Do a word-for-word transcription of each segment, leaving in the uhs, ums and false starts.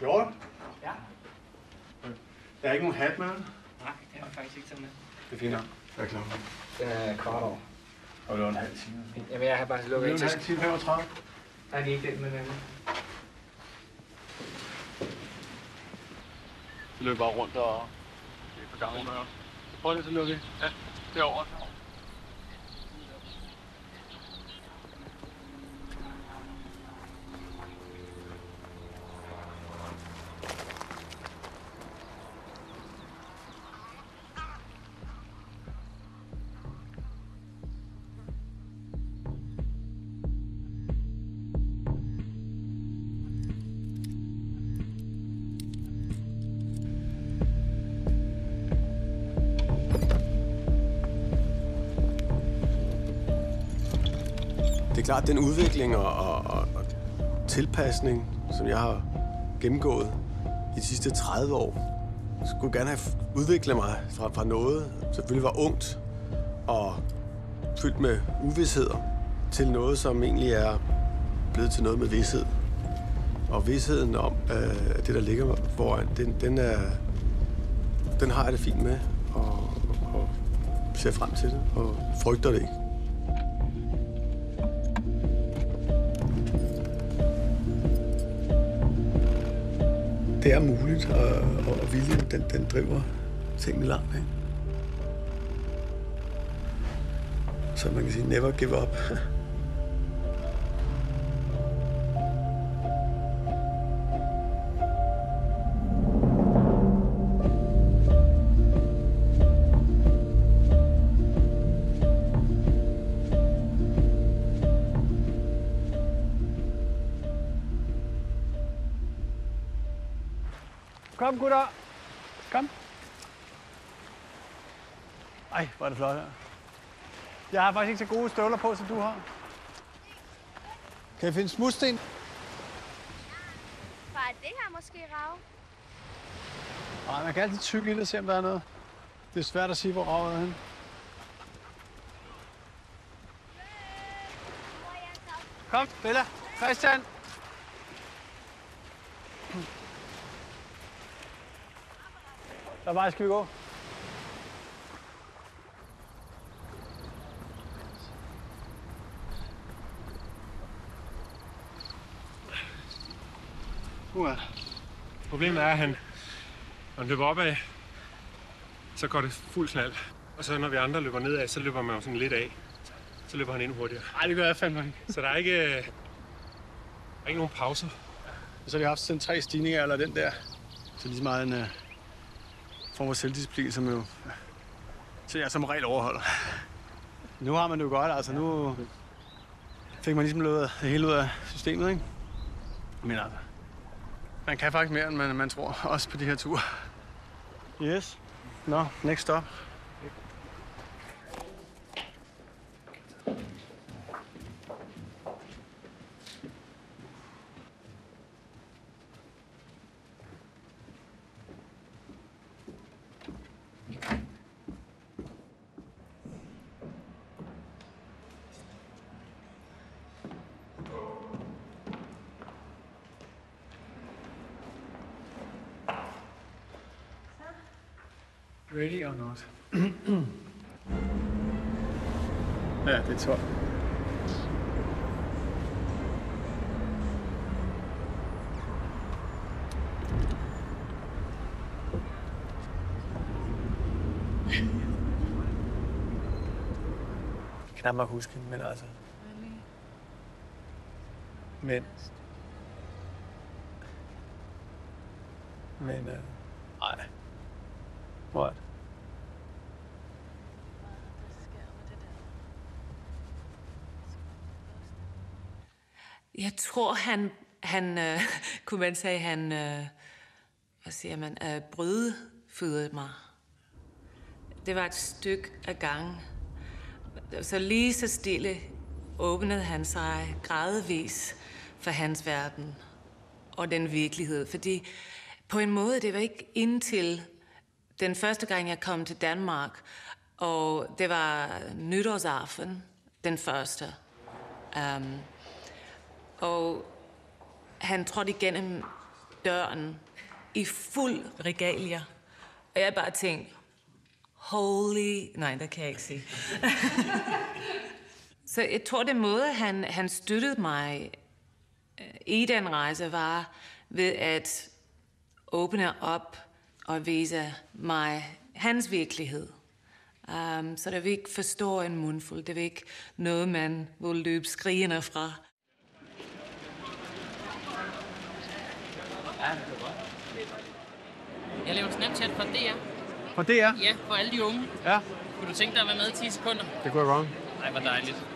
Hjort? Ja. Der er ikke nogen hat med? Nej, det har vi faktisk ikke taget med. Det er fint nok. Hvad er klokken? Det er kvart over. Og det var en halv time. Jamen jeg har bare lukket en taske. Det er en halv time, femogtredive. Nej, det er ikke den med nemlig. Vi løber bare rundt og... Det er for gammel med os. Prøv lige så lukke. Ja, derovre. Det er klart, den udvikling og, og, og, og tilpasning, som jeg har gennemgået i de sidste tredive år, skulle gerne have udviklet mig fra, fra noget, som selvfølgelig var ungt og fyldt med uvidsheder, til noget, som egentlig er blevet til noget med vished. Og vidsheden om øh, det, der ligger foran, den, den, er, den har jeg det fint med, og, og ser frem til det, og frygter det ikke. Det er muligt, og, og viljen, den, den driver tingene langt, ikke? Så man kan sige, never give up. Kom, gutter. Kom. Ej, hvor er det flot her. Jeg har faktisk ikke så gode støvler på, som du har. Kan jeg finde smudsten? Ja. Bare det her måske rav. Nej, man kan altid tygge i det og se, om der er noget. Det er svært at sige, hvor ravet er henne. Kom, Bella. Christian. Hvad vej skal vi gå? Uha. Problemet er, at han, når han løber opad, så går det fuld knald. Og så når vi andre løber nedad, så løber man jo sådan lidt af. Så løber han endnu hurtigere. Nej, det gør jeg fandme ikke. Så der er ikke, der er ikke nogen pauser. Og så har vi haft sådan tre stigninger, eller den der. Så lige så meget en... for vores selvdisciplin, som jo... Så jeg som regel overholder. Nu har man det jo godt, altså nu... fik man ligesom løbet det hele ud af systemet, ikke? Men altså... man kan faktisk mere, end man, man tror, også på de her ture. Yes. Nå, no, next stop. Ready or not? Ja, det er tolv. Knap nok huske, men altså... Men... Men... Øh... Ej. What? Jeg tror, han, han øh, kunne man sige, han, øh, hvad siger man, øh, brødfødede mig. Det var et stykke af gangen. Så lige så stille åbnede han sig gradvis for hans verden og den virkelighed. Fordi på en måde, det var ikke indtil den første gang, jeg kom til Danmark, og det var nytårsaften, den første. Um, Og han trådte igennem døren i fuld regalier. Og jeg bare tænkte, holy... Nej, det kan jeg ikke sige. Så jeg tror, den måde, han, han støttede mig i den rejse, var ved at åbne op og vise mig hans virkelighed. Um, så der vil ikke forstå en mundfuld. Det vil ikke noget, man vil løbe skrigende fra. Jeg laver en Snapchat fra D R. Fra D R? Ja, for alle de unge. Ja. Kunne du tænke dig at være med i ti sekunder? Det kunne jeg godt. Nej, hvor dejligt.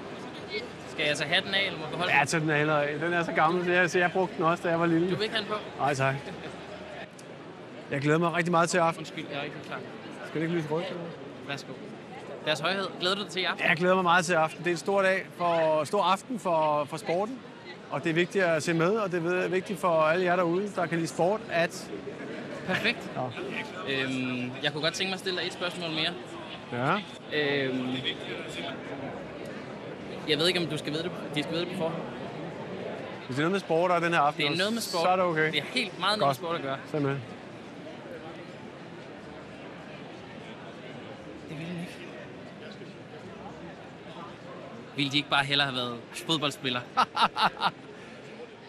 Skal jeg så have den af, eller må du holde den? Ja, tage den af, eller den er så gammel, så jeg, så jeg brugte den også, da jeg var lille. Du vil ikke have den på? Nej, tak. Jeg glæder mig rigtig meget til aften. Undskyld, jeg er ikke klar. Skal det ikke lyse rødt? Værsgo. Deres højhed, glæder du dig til i aften? Jeg glæder mig meget til aften. Det er en stor dag, for stor aften for, for sporten. Og det er vigtigt at se med, og det er vigtigt for alle jer derude, der kan lide sport, at... Perfekt. Ja. Øhm, jeg kunne godt tænke mig at stille dig et spørgsmål mere. Ja. Øhm, jeg ved ikke, om du skal vide det, de skal vide det på forhånd. Hvis det er noget med sport og den her aften, det er noget med sport. Så er det okay. Det er helt meget noget med sport at gøre. Simpelthen. Det ville de ikke. Ville de ikke bare hellere have været fodboldspiller?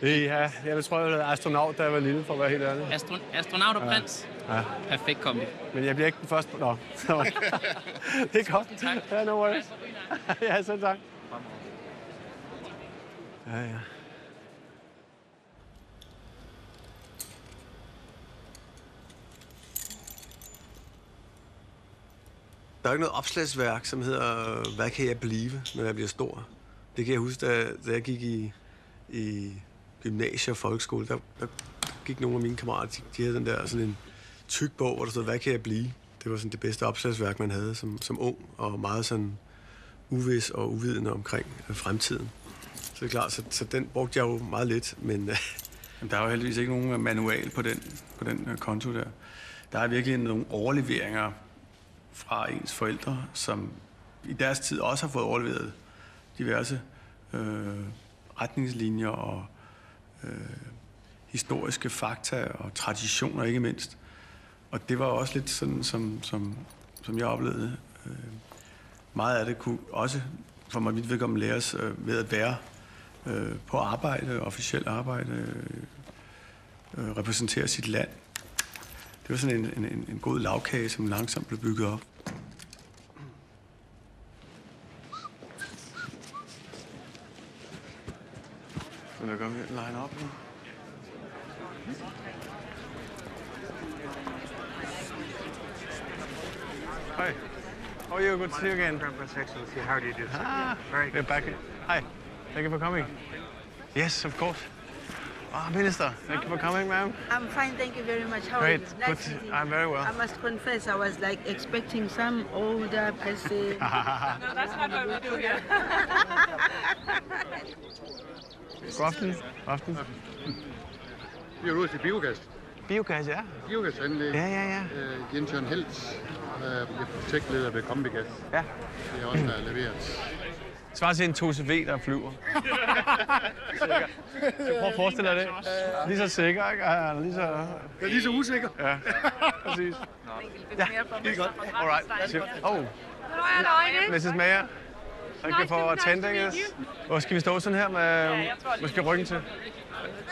Ja, jeg tror, jeg var astronaut, da jeg var lille, for at være helt ærlig. Astro astronaut og prins? Ja. Ja. Perfekt kombi. Men jeg bliver ikke den første... Nå. Det er godt. Tak. Ja, no worries. Ja, selv tak. Ja, ja. Der er ikke noget opslagsværk, som hedder, hvad kan jeg blive, når jeg bliver stor? Det kan jeg huske, da, da jeg gik i... i gymnasie og folkeskole, der, der gik nogle af mine kammerater, de, de havde den der sådan en tyk bog, hvor der stod, hvad kan jeg blive? Det var sådan det bedste opslagsværk, man havde som, som ung, og meget sådan uvis og uvidende omkring fremtiden. Så det er klart, så, så den brugte jeg jo meget lidt, men... Jamen, der er jo heldigvis ikke nogen manual på den, på den konto der. Der er virkelig nogle overleveringer fra ens forældre, som i deres tid også har fået overleveret diverse øh, retningslinjer og Øh, historiske fakta og traditioner, ikke mindst. Og det var også lidt sådan, som, som, som jeg oplevede. Øh, meget af det kunne også, for mig vidt vedkommende, læres øh, ved at være øh, på arbejde, officielt arbejde, øh, repræsentere sit land. Det var sådan en, en, en god lavkage, som langsomt blev bygget op. Vil du komme her og line op nu? Hi. How are you? Good to see you again. How do you do? Ah, very good. We're back. Hi. Thank you for coming. Yes, of course. Ah, Minister, thank you for coming, ma'am. I'm fine, thank you very much. How Great. Are you? Good. I'm very well. I must confess, I was like expecting some older person. No, that's not what we do here. God aften. Aften. Vi er ude til biogas. Biogas, ja. Biogasanlæg. Ja, ja, ja. Øh, Jens Jørgen Helts, øh, projektleder ved Kombigas. Ja. Det er også, der er leveret. Svarer til en to C V, der flyver. Så prøv at forestille dig det. Lige så sikker, ikke? Ja, lige så... Ja, lige så usikker. Ja, præcis. Ja, helt godt. All right. Oh. missus Mayer. Thank you for attending us. Hvor skal vi stå sådan her med måske ryggen til?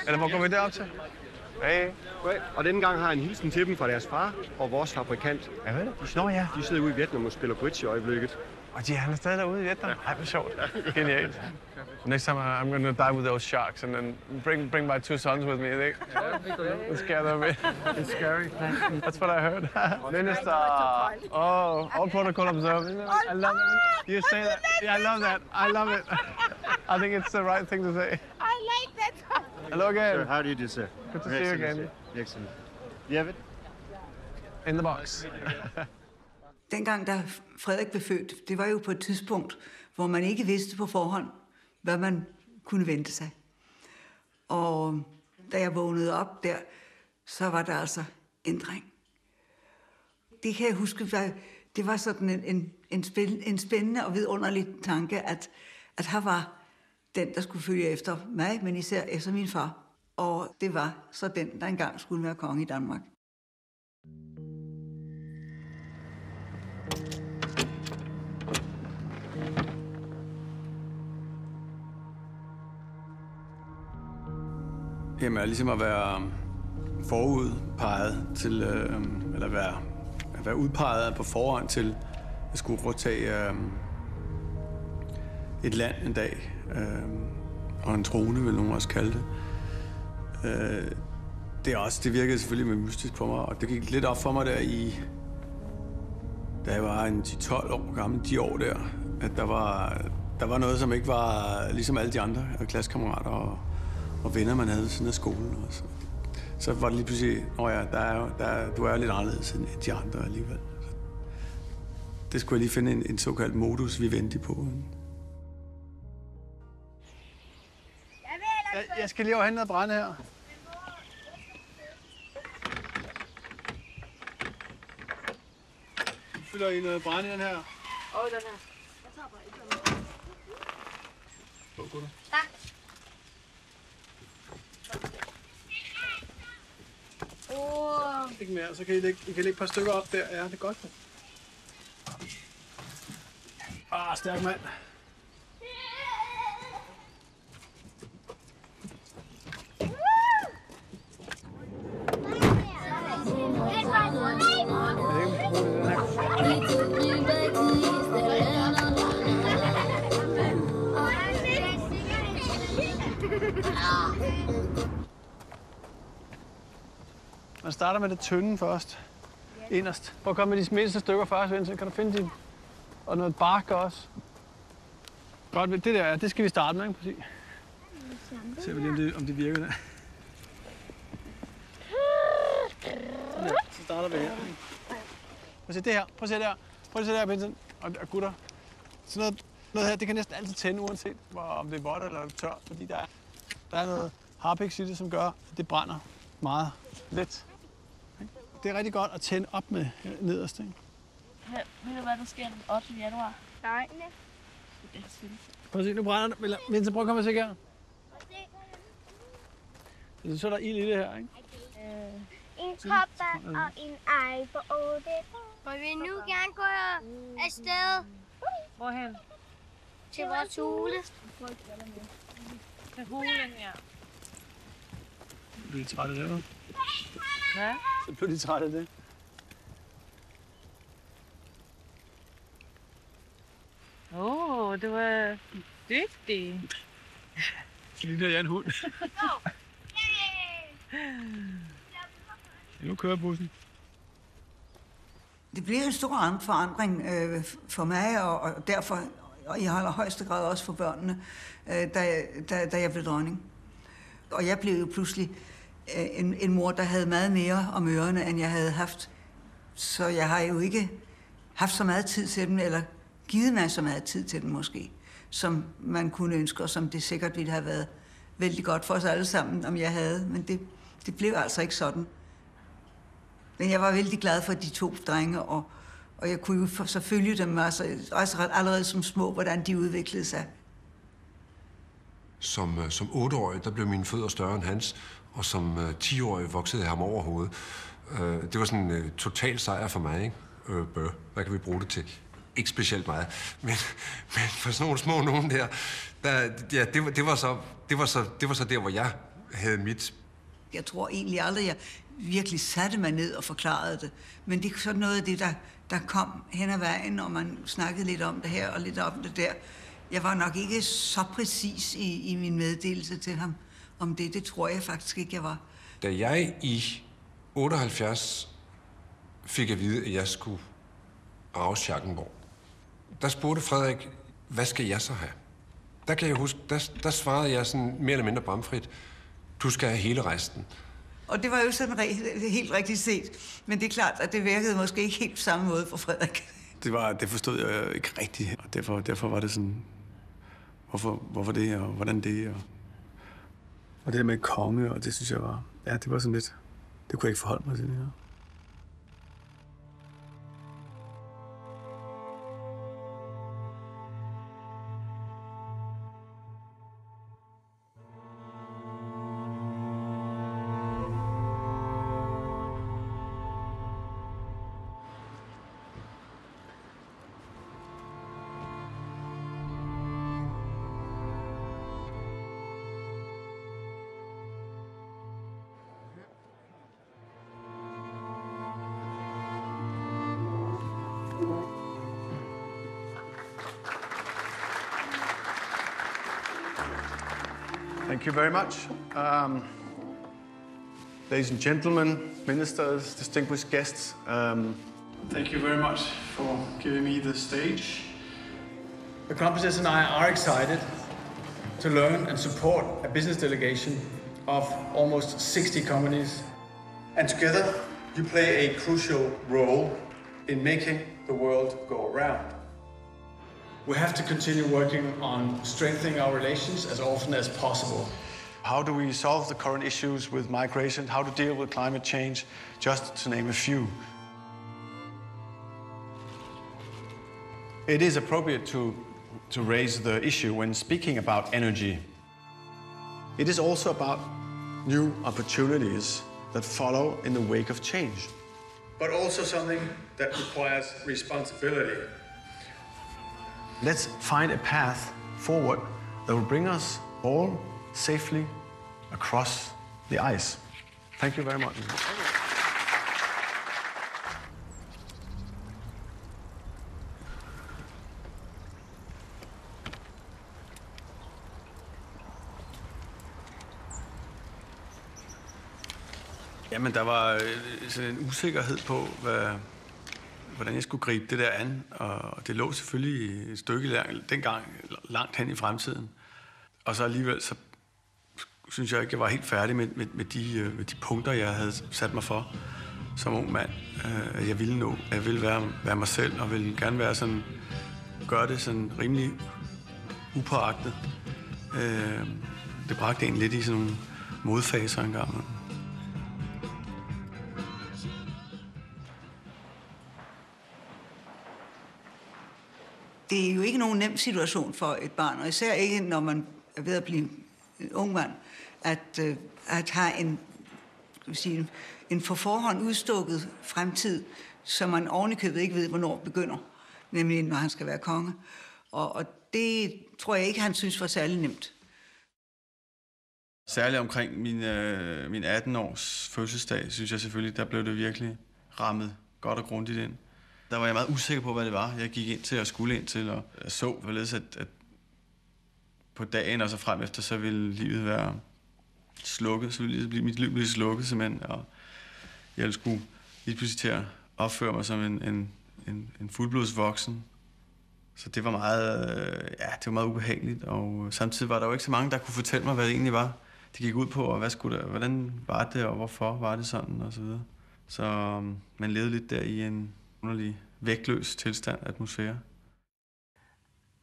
Eller hvor går vi derop til? Hey. Okay. Og denne gang har jeg en hilsen til dem fra deres far og vores fabrikant. Jeg ved det. De sidder, Nå, ja. de sidder ude i Vietnam og spiller bridge i øjeblikket. Og de er stadig derude i Vietnam? Ja. Ej, hvor sjovt. Genialt. Next time I'm gonna dive with those sharks and then bring, bring my two sons with me. They, and scare them. It's scary. That's what I heard. Minister. Oh, all protocol observed. I love it. You say that. Yeah, I love that. I love it. I think it's the right thing to say. I like that. Hello again. Sir, how do you do, sir? Good to see you again. Excellent. You have it? In the box. Dengang, da Frederik blev født, det var jo på et tidspunkt, hvor man ikke vidste på forhånd, hvad man kunne vente sig. Og da jeg vågnede op der, så var der altså ændring. Det kan jeg huske, det var sådan en, en, en, spil, en spændende og vidunderlig tanke, at, at her var den, der skulle følge efter mig, men især efter min far. Og det var så den, der engang skulle være konge i Danmark. Jamen, er ligesom at være forudpeget til, øh, eller være, at være udpeget på forhånd til at skulle foretage øh, et land en dag. Øh, og en trone, vil nogen også kalde det. Øh, det, er også, det virkede selvfølgelig med mystisk på mig, og det gik lidt op for mig der i, da jeg var en ti tolv år gammel, de år der, at der var, der var noget, som ikke var ligesom alle de andre klassekammerater og og venner, man havde ved siden af skolen. Og så, så var det lige pludselig, åh ja, der er, der er, du er lidt anderledes end de andre alligevel. Så det skulle jeg lige finde en, en såkaldt modus, vi vendte på. Jeg, jeg skal lige overhente noget brænde her. Fylder I noget brænde i den her? Åh, den her. Jeg tager bare et eller andet. Hvor tak. Oh. Ikke mere, så kan I lægge, I kan lægge et par stykker op der. Ja, det er godt. Ah, stærk mand. Man starter med det tynde først, inderst. Prøv at komme med de mindste stykker først, Vincent. Kan du finde din? Og noget bark også. Godt, det der er, det skal vi starte med, ikke? Præcis. Se vi lige, om det, om det virker der. Så starter vi her. Prøv at se det her, prøv at se der. Prøv at se der, Vincent. Og gutter. Sådan noget, noget her, det kan næsten altid tænde, uanset om det er vådt eller tørt, fordi der er, der er noget harpiks i det, som gør, at det brænder meget let. Det er rigtig godt at tænde op med nederst, ikke? Ved du, hvad der sker den ottende januar? Nej. Prøv at se, nu brænder den. Vincent, prøv at komme og se her. Så, så er der ild i det her, ikke? Øh, en kopper og en ej på otte. Og vi vil nu gerne gå afsted. Hvorhen? Til vores hule. Til hulen, ja. Blev de trætte af det? Hvad? Så blev de trætte af det. Åh, oh, det var dygtig. Så ligner jeg en hund. Ja, nu kører bussen. Det blev en stor forandring øh, for mig, og, og derfor og i højeste grad også for børnene, øh, da, da, da jeg blev dronning. Og jeg blev jo pludselig En, en mor, der havde meget mere om ørerne, end jeg havde haft. Så jeg har jo ikke haft så meget tid til dem, eller givet mig så meget tid til dem måske, som man kunne ønske, og som det sikkert ville have været vældig godt for os alle sammen, om jeg havde. Men det, det blev altså ikke sådan. Men jeg var vældig glad for de to drenge, og, og jeg kunne jo selvfølgelig dem også, også allerede som små, hvordan de udviklede sig. Som, som otteårig, der blev mine fødder større end hans, og som øh, ti-årig voksede jeg ham over hovedet. Øh, det var sådan en øh, total sejr for mig, ikke? Øh, bøh, hvad kan vi bruge det til? Ikke specielt meget, men, men for sådan nogle små nogen der, der ja, det, det, var så, det, var så, det var så der, hvor jeg havde mit. Jeg tror egentlig aldrig, jeg virkelig satte mig ned og forklarede det, men det er sådan noget af det, der, der kom hen ad vejen, og man snakkede lidt om det her og lidt om det der. Jeg var nok ikke så præcis i, i min meddelelse til ham om det. Det tror jeg faktisk ikke, jeg var. Da jeg i otteoghalvfjerds fik at vide, at jeg skulle rage Schackenborg, der spurgte Frederik, hvad skal jeg så have? Der kan jeg huske, der, der svarede jeg sådan mere eller mindre bramfrit, du skal have hele resten. Og det var jo sådan re- helt rigtigt set. Men det er klart, at det virkede måske ikke helt på samme måde for Frederik. Det, var, det forstod jeg ikke rigtigt, og derfor, derfor var det sådan, hvorfor, hvorfor det, og hvordan det, og, og det der med konge, og det synes jeg var, ja, det var sådan lidt, det kunne jeg ikke forholde mig til det her. Thank you very much. Um, ladies and gentlemen, ministers, distinguished guests. Um, Thank you very much for giving me the stage. The conferences and I are excited to learn and support a business delegation of almost sixty companies. And together, you play a crucial role in making the world go around. We have to continue working on strengthening our relations as often as possible. How do we solve the current issues with migration? How to deal with climate change? Just to name a few. It is appropriate to, to raise the issue when speaking about energy. It is also about new opportunities that follow in the wake of change. But also something that requires responsibility. Let's find a path forward that will bring us all safely across the ice. Thank you very much. Jamen, der var sådan en usikkerhed på, hvad, hvordan jeg skulle gribe det der an. Og det lå selvfølgelig et stykke lang, dengang langt hen i fremtiden. Og så alligevel, så synes jeg ikke, jeg var helt færdig med, med, med, de, med de punkter, jeg havde sat mig for som ung mand. Jeg ville nå. Jeg ville være, være mig selv, og ville gerne være sådan, gøre det sådan rimelig upåagtet. Det bragte en lidt i sådan nogle modfaser engang. Det er jo ikke nogen nem situation for et barn, og især ikke, når man er ved at blive ung mand, at, at have en, skal sige, en for forhånd udstukket fremtid, som man ovenikøbet ikke ved, hvornår begynder, nemlig når han skal være konge. Og, og det tror jeg ikke, han synes var særlig nemt. Særligt omkring min, øh, min atten-års fødselsdag, synes jeg selvfølgelig, der blev det virkelig rammet godt og grundigt ind. Der var jeg meget usikker på, hvad det var, jeg gik ind til og skulle ind til, og jeg så, hvorledes at, at på dagen og så frem efter, så ville livet være slukket, så ville mit liv blive slukket simpelthen, og jeg skulle lige pludselig til at opføre mig som en, en, en, en fuldblodsvoksen. Så det var meget, ja, det var meget ubehageligt, og samtidig var der jo ikke så mange, der kunne fortælle mig, hvad det egentlig var, det gik ud på, og hvad skulle der, hvordan var det, og hvorfor var det sådan, og så videre. Så man levede lidt der i en underlig, vægtløs tilstand, atmosfære.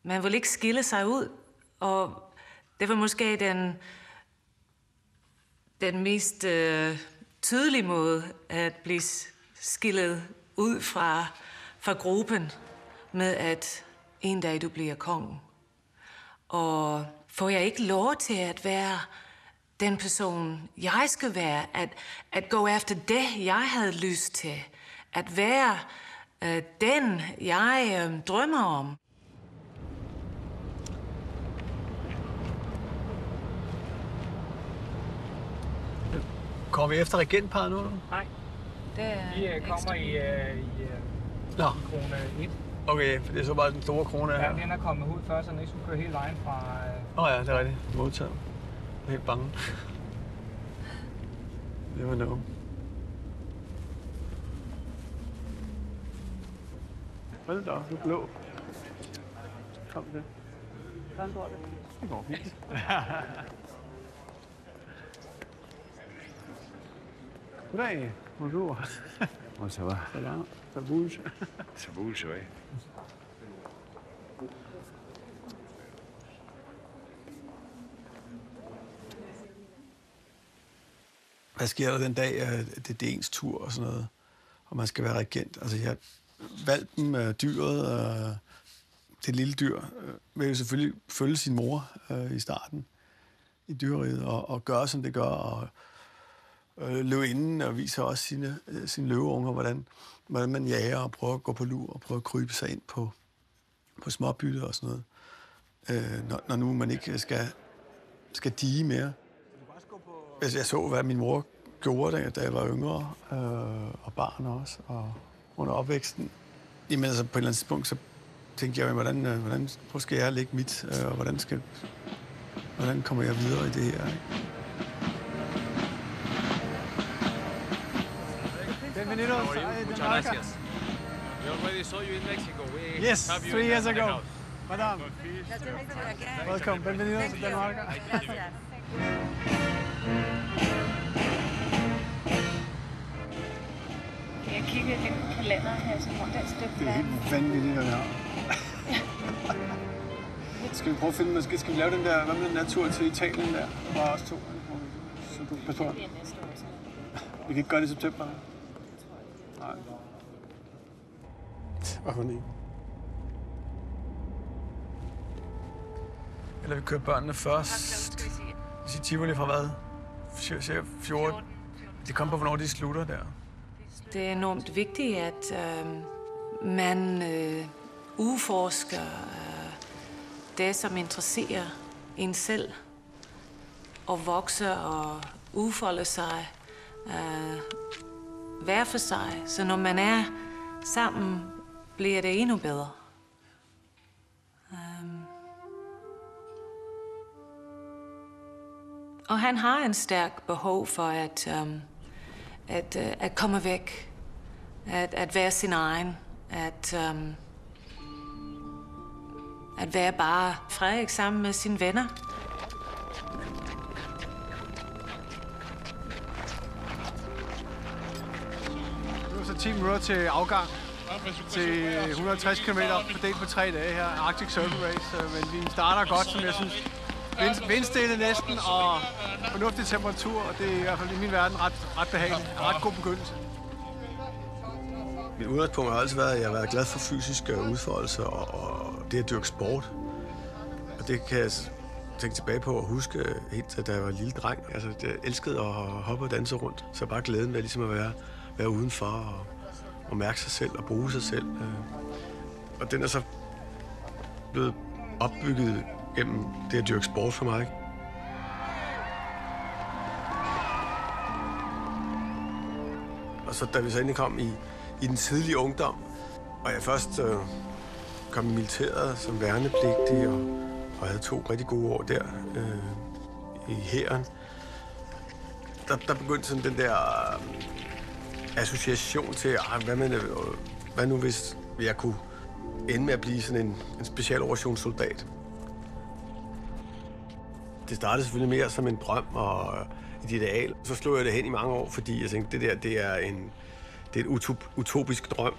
Man ville ikke skille sig ud, og det var måske den, den mest øh, tydelige måde at blive skillet ud fra, fra gruppen med, at en dag du bliver kongen. Og får jeg ikke lov til at være den person, jeg skal være, at, at gå efter det, jeg havde lyst til, at være den, jeg øh, drømmer om. Kommer vi efter regentparret nu? Nej. Det er I øh, kommer i, øh, i, øh, no. i krone et. Okay, for det er så bare den store krone her. Ja, den er kommet ud før, så den ikke skulle køre hele vejen fra... Åh øh... oh, ja, det er rigtigt. Modtaget. Jeg er helt bange. Det var noget. Hold da, du er blå. Kom det. Hvordan går det? Det går fint. Goddag. Bonjour. Hvordan så var? Salam. Sabouge. Sabouge, ja. Hvad sker der den dag, det er ens tur og sådan noget, og man skal være regent? Altså, jeg... Valpen, dyret, det lille dyr, vil jo selvfølgelig følge sin mor i starten i dyreriet og, og gøre, som det gør, og løvinden og viser også sine, sine løveunger, hvordan, hvordan man jager og prøver at gå på lur og prøver at krybe sig ind på, på småbytter og sådan noget, når, når nu man ikke skal, skal dige mere. Jeg så, hvad min mor gjorde, da jeg var yngre og barn også, og under opvæksten. Jamen altså, på et eller andet tidspunkt, så tænkte jeg, hvordan, hvordan skal jeg lægge mit, og hvordan skal, hvordan kommer jeg videre i det her? Bienvenidos. Muchas gracias. We already saw you in Mexico. We yes, three years ago. Madame. Welcome. Bienvenidos to Denmark. Gracias. Jeg kiggede i den kalender her, som rundt den støtte. Det er helt vanvittigt, det her. Skal vi prøve at finde, måske skal vi lave den der, hvad med den der tur til Italien der? Bare os to. Så du kan passe på. Vi kan ikke gøre det i september. Nej. Åh, hun ikke. Eller vi kører børnene først. Vi siger Tivoli fra hvad? fjorten. Det kommer på, hvornår de slutter der. Det er enormt vigtigt, at øh, man øh, udforsker øh, det, som interesserer en selv, og vokser og udfolder sig øh, hver for sig. Så når man er sammen, bliver det endnu bedre. Øh. Og han har en stærk behov for at... Øh, At, at komme væk, at, at være sin egen, at, um, at være bare Frederik sammen med sine venner. Det var så ti minutter til afgang til et hundrede og tres kilometer fordelt på tre dage her, Arctic Circle Race, men vi starter godt, som jeg synes. Vindstille næsten, og fornuftig temperatur, og det er i hvert fald i min verden ret, ret behageligt. En ret god begyndelse. Mit udgangspunkt har altid været, at jeg har været glad for fysiske udfoldelser og, og det at dyrke sport. Og det kan jeg tænke tilbage på og huske, helt da jeg var en lille dreng. Altså, jeg elskede at hoppe og danse rundt, så bare glæden ved ligesom at være, være udenfor og, og mærke sig selv og bruge sig selv. Og den er så blevet opbygget gennem det at dyrke sport for mig. Og så da vi så endelig kom i, i den tidlige ungdom, og jeg først øh, kom i militæret som værnepligtig, og, og havde to rigtig gode år der øh, i hæren, der, der begyndte sådan den der øh, association til, ah, hvad, man, øh, hvad nu hvis jeg kunne ende med at blive sådan en, en specialoperationssoldat. Det startede selvfølgelig mere som en drøm og et ideal. Så slog jeg det hen i mange år, fordi jeg tænkte, det der det er en det er et utop, utopisk drøm,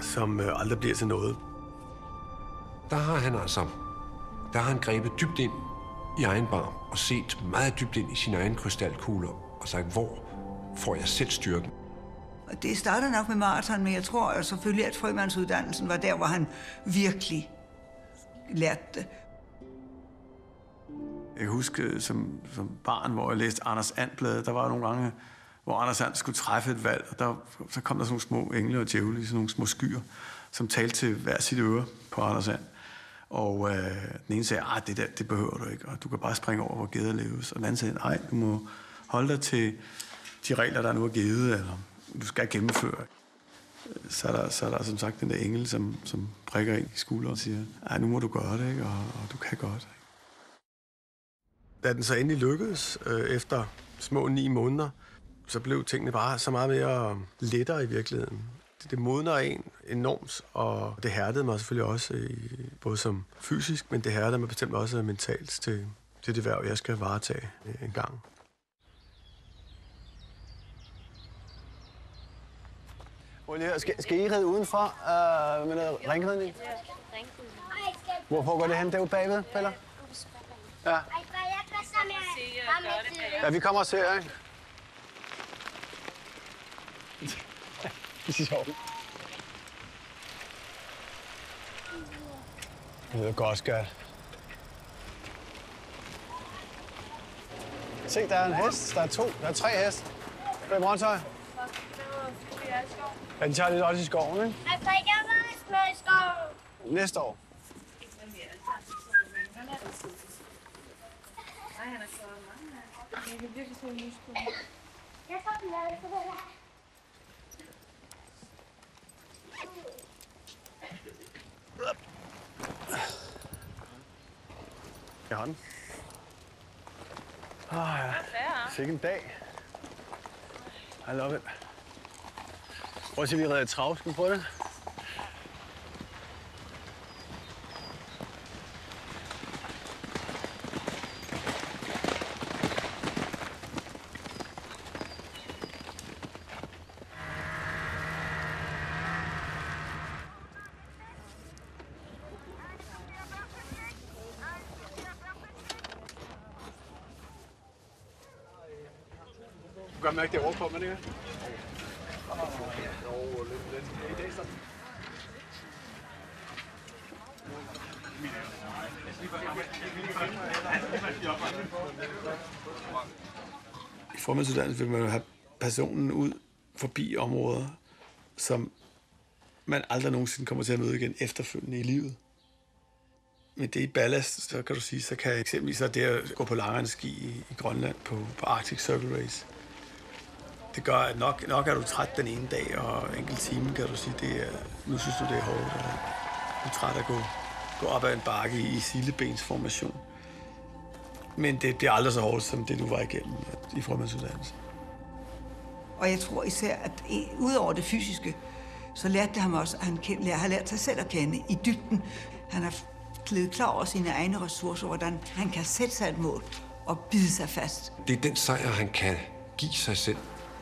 som aldrig bliver til noget. Der har han altså, der har han grebet dybt ind i egen barm og set meget dybt ind i sine egne krystalkugler og sagt, hvor får jeg selv styrken? Og det startede nok med maraton, men jeg tror at selvfølgelig, at frømandsuddannelsen var der, hvor han virkelig lærte det. Jeg kan huske som, som barn, hvor jeg læste Anders And-bladet, der var nogle gange, hvor Anders And skulle træffe et valg, og der, så kom der sådan nogle små engle og djævle, sådan nogle små skyer, som talte til hver sit øre på Anders And. Og øh, den ene sagde, ah, det der, det behøver du ikke, og du kan bare springe over, hvor geder leves. Og den anden sagde, nej, du må holde dig til de regler, der nu er givet, eller du skal gennemføre. Så er der, så er der som sagt den der engel, som, som prikker ind i skulderen og siger, nej, nu må du gøre det, ikke? Og, og du kan godt. Da den så endelig lykkedes, øh, efter små ni måneder, så blev tingene bare så meget mere lettere i virkeligheden. Det, det modner en enormt, og det hærdede mig selvfølgelig også, i, både som fysisk, men det hærdede mig bestemt også mentalt til, til det værv, jeg skal varetage en gang. Skal, skal I redde udenfor uh, med noget ringredning? Hvor foregår det hen derude bagved, Bella? Ja. Ja, vi kommer og ser, ikke? Det er sjovt. Det lyder godt, skat. Se, der er en hest. Der er to. Der er tre heste. Hvad er brøndtøj? Ja, den tager lidt også i skoven, ikke? Jeg prikker meget i skoven. Næste år. Nej, han er så mange her. Jeg kan virkelig se en muskler. Jeg får den lavet for det her. Jeg har den. Åh oh, ja, sikke en dag. I love it. Prøv at se, vi redder et trav. Skal vi prøve det? Du kan mærke det overfor, men ikke? I formiddagsuddannelse vil man have personen ud forbi områder, som man aldrig nogensinde kommer til at møde igen efterfølgende i livet. Med det i ballast, så kan du sige, så kan eksempelvis så det at gå på Langerneski i Grønland på, på Arctic Circle Race. Det gør, at nok, nok er du træt den ene dag, og enkelt time kan du sige, det er, nu synes du, det er hårdt. Eller, du er træt at gå, gå op ad en bakke i, i sildebensformation. Men det bliver aldrig så hårdt, som det, du var igennem i frømandsuddannelse. Og jeg tror især, at udover det fysiske, så lærte det ham også, at han kendte, har lært sig selv at kende i dybden. Han har blevet klar over sine egne ressourcer, hvordan han kan sætte sig et mål og bide sig fast. Det er den sejr, han kan give sig selv.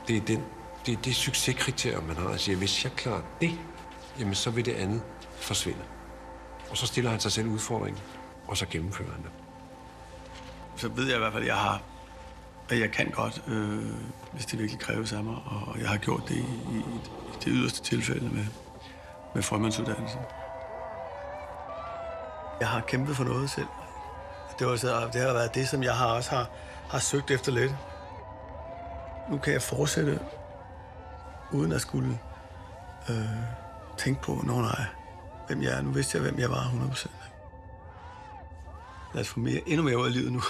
Det er, den, det er det succeskriterium, man har. Altså, hvis jeg klarer det, jamen, så vil det andet forsvinde. Og så stiller han sig selv udfordringen, og så gennemfører han det. Så ved jeg i hvert fald, at jeg, har, at jeg kan godt, øh, hvis det virkelig kræves af mig. Og jeg har gjort det i, i, i det yderste tilfælde med, med frømandsuddannelsen. Jeg har kæmpet for noget selv. Det, var så, det har været det, som jeg har også har, har søgt efter lidt. Nu kan jeg fortsætte, uden at skulle øh, tænke på, nå nej, hvem jeg er. Nu vidste jeg, hvem jeg var hundrede procent. Lad os få mere, endnu mere ud af livet nu.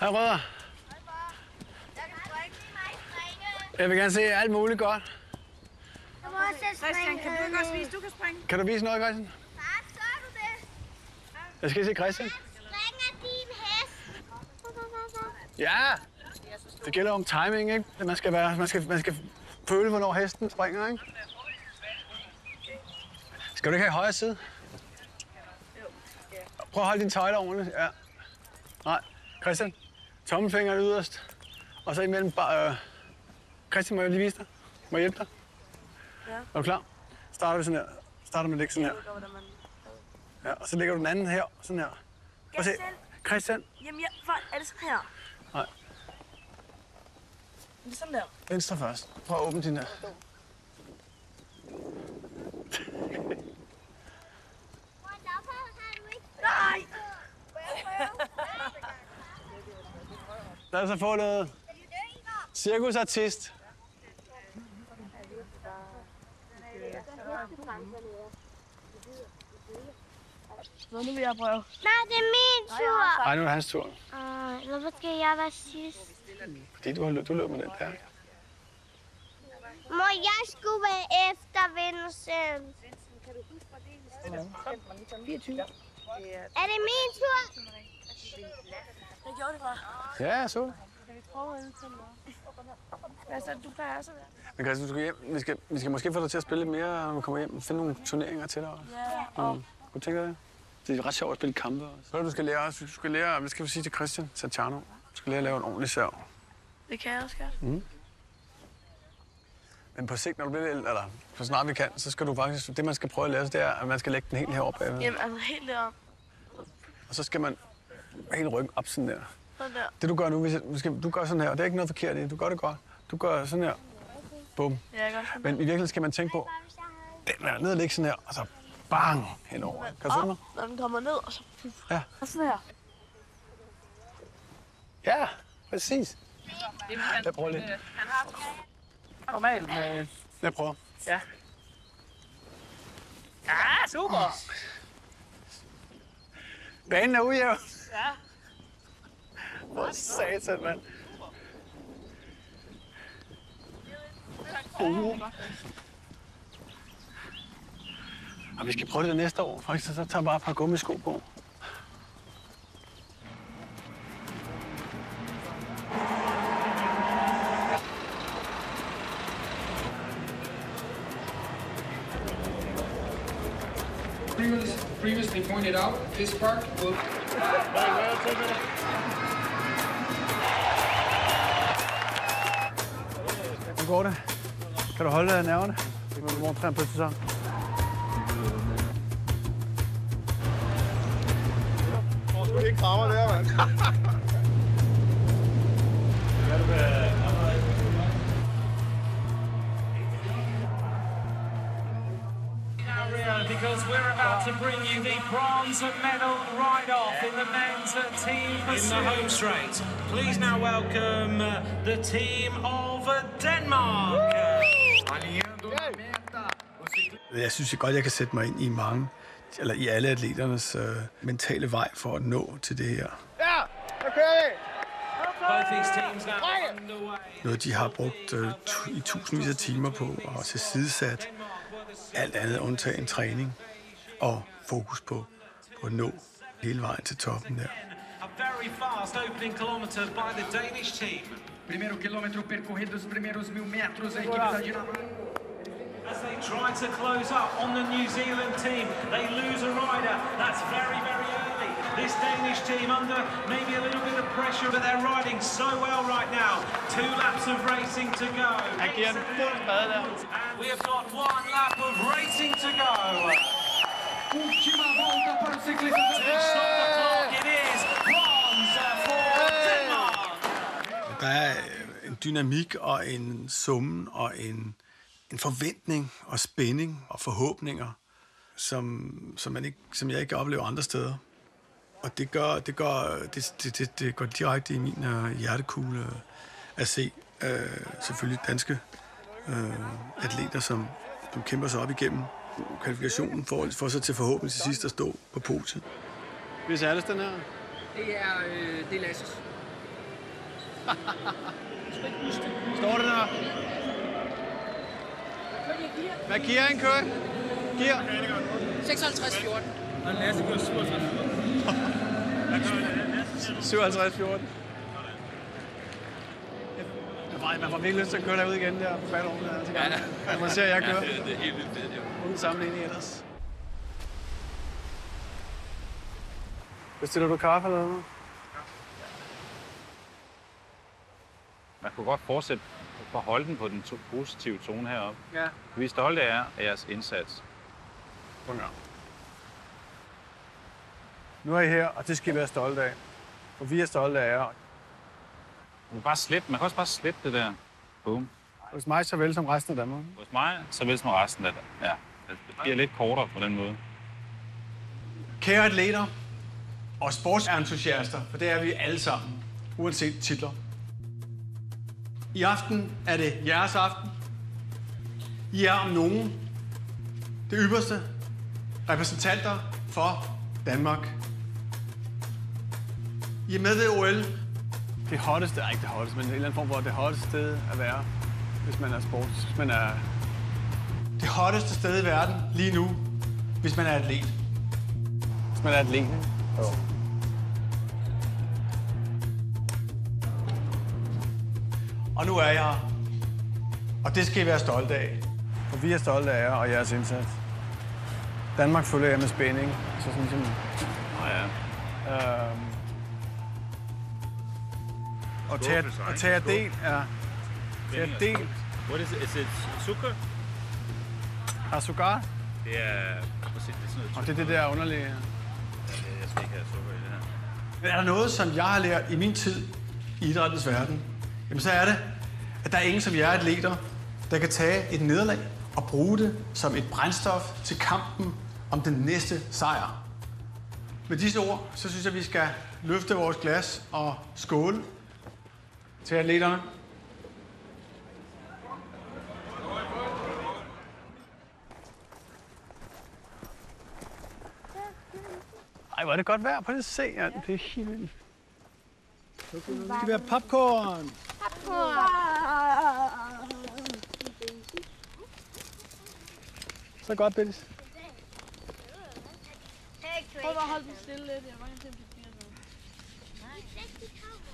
Hej, Rødder. Jeg vil gerne se alt muligt godt. Christian, kan du ikke også vise, du kan springe? Kan du vise noget, Christian? Jeg skal se Christian. Springer din hest? Ja, det gælder om timing, ikke? Man skal, være, man skal, man skal føle, hvornår hesten springer, ikke? Skal du ikke have højre side? Prøv at holde dine tøjler ordentligt. Ja. Nej, Christian. Tommelfingeren yderst. Og så imellem bare... Øh... Christian, må jeg lige vise dig? Må jeg hjælpe dig? Ja. Er du klar? Starter vi sådan her. Starter med at ligge sådan her. Ja, og så lægger du den anden her, sådan her. Prøv at se. Christian. Jamen, ja, er det sådan her? Nej. Det er sådan der. Venstre først. Prøv at åbne din der. Nej! Lad os få noget cirkusartist. Nå, nu vil jeg prøve. Nej, det er min tur. Nej, nu er hans tur. Uh, hvorfor skal jeg være sidst? Fordi du, har, du løb med den der. Må jeg skulle være efter Vincent? Ja. Er det min tur? Jeg gjorde det bare. Ja, så. Kan vi prøve at øve til mig? Du plejer så der. Men Christian, du skal hjem. Vi skal, vi skal måske få dig til at spille lidt mere, når vi kommer hjem og finde nogle turneringer til dig også. Ja. Kunne du tænke dig det? Det er ret sjovt at spille kampe også. Hvad du skal lære os? Du skal lære, hvad skal vi sige til Christian Santiano? Du skal lære at lave en ordentlig serv. Det kan jeg også gøre. Mm. Men på sigt, når du bliver lidt, eller så snart vi kan, så skal du faktisk... Det, man skal prøve at lære, det er, at man skal lægge den helt heroppe. Jamen, altså helt deroppe. Og så skal man helt ryggen op sådan der. Sådan der. Det, du gør nu, hvis jeg, måske, du gør sådan her, og det er ikke noget forkert i. Du gør det godt. Du gør sådan her. Bum. Ja, jeg gør sådan. Men i virkeligheden skal man tænke på, den der, ned og ligge sådan her, og så... Bang! Henover. Kan du se mig? Når den kommer ned, og så... Ja. Og sådan her. Ja, præcis. Jeg prøver lidt. Normalt med... Jeg prøver. Ja. Ja, super! Banen er ujævn. Ja. Hvor satan, mand. Uh. Og vi skal prøve det næste år, faktisk, så tager bare et par gummisko på. Previously pointed out, this park will... Hvordan går det? Kan du holde nerverne? Det kan du morgen træne på et sæson. Hvorfor skulle du ikke krammer der, mand? Because we're about to bring you the bronze medal ride-off in the men's team. In the home straight, please now welcome the team of Denmark. Jeg synes godt, jeg kan sætte mig ind i mange, eller i alle atleternes øh, mentale vej for at nå til det her. Ja, der kører vi! Noget, de har brugt øh, i tusindvis af timer på og tilsidesat. Alt andet undtagen træning og fokus på, på at nå hele vejen til toppen der. This Danish team under maybe a little bit of pressure, but they're riding so well right now. Two laps of racing to go. We have got one lap of racing to go. Ultima volta per il ciclista. It is bronze for Denmark. Der er en dynamik og en summen og en, en forventning og spænding og forhåbninger, som, som, man ikke, som jeg ikke oplever andre steder. Og det gør, det gør, det, det, det, det går direkte i min uh, hjertekugle uh, at se uh, selvfølgelig danske uh, atleter, som, som kæmper sig op igennem kvalifikationen for, for så til forhåbentlig til sidst at stå på podiet. Hvis er det den her? Det er øh, det er Lasses. Står det der? Hvad giver han kører? Gear? seksoghalvtreds fjorten. Og Lasse kører syvoghalvtreds fjorten. syvoghalvtreds fjorten. Man får virkelig lyst til at køre derude igen der på batteren. Når man ser, at jeg kører. Ja, det er helt vildt fedt, jo. Uden sammenligning ellers. Bestiller du kaffe eller noget? Man kunne godt fortsætte for at holde den på den to- positive tone heroppe. Ja. Vi er stolte af jeres indsats. Godt. Nu er I her, og det skal I være stolte af. For vi er stolte af jer. Man kan, bare slippe. Man kan også bare slippe det der. Boom. Hos mig såvel som resten af Danmark. Hos mig såvel som resten af Danmark. Ja. Det bliver lidt kortere på den måde. Kære atleter og sportsentusiaster, for det er vi alle sammen, uanset titler. I aften er det jeres aften. I er om nogen det ypperste repræsentanter for Danmark. I er med ved O L. Det hotteste er ikke det hotteste, men det er en eller anden form, hvor det hotteste sted at være, hvis man er sports, hvis man er... Det hotteste sted i verden lige nu, hvis man er atlet. Hvis man er atlet, ikke? Jo. Og nu er jeg her. Og det skal I være stolte af. For vi er stolte af jer og jeres indsats. Danmark følger jeg med spænding. Så sådan som... Oh, ja. Øhm... Og tager, og tager del er... Tager del... What is it? Is it sukker? Har sukker? Det er... Og det er det der underlige... Ja, det, jeg skal ikke have sukker i det her. Er der noget, som jeg har lært i min tid i idrættens verden, jamen så er det, at der er ingen som jer atleter, der kan tage et nederlag og bruge det som et brændstof til kampen om den næste sejr. Med disse ord, så synes jeg, vi skal løfte vores glas og skåle til atleterne. Ej, hvor er det godt vejr på det seer. Det er helt vildt. Det skal være popcorn. Popcorn. Så godt, Billis. prøv bare at holde den stille lidt. Jeg var ikke til at blive mere nu.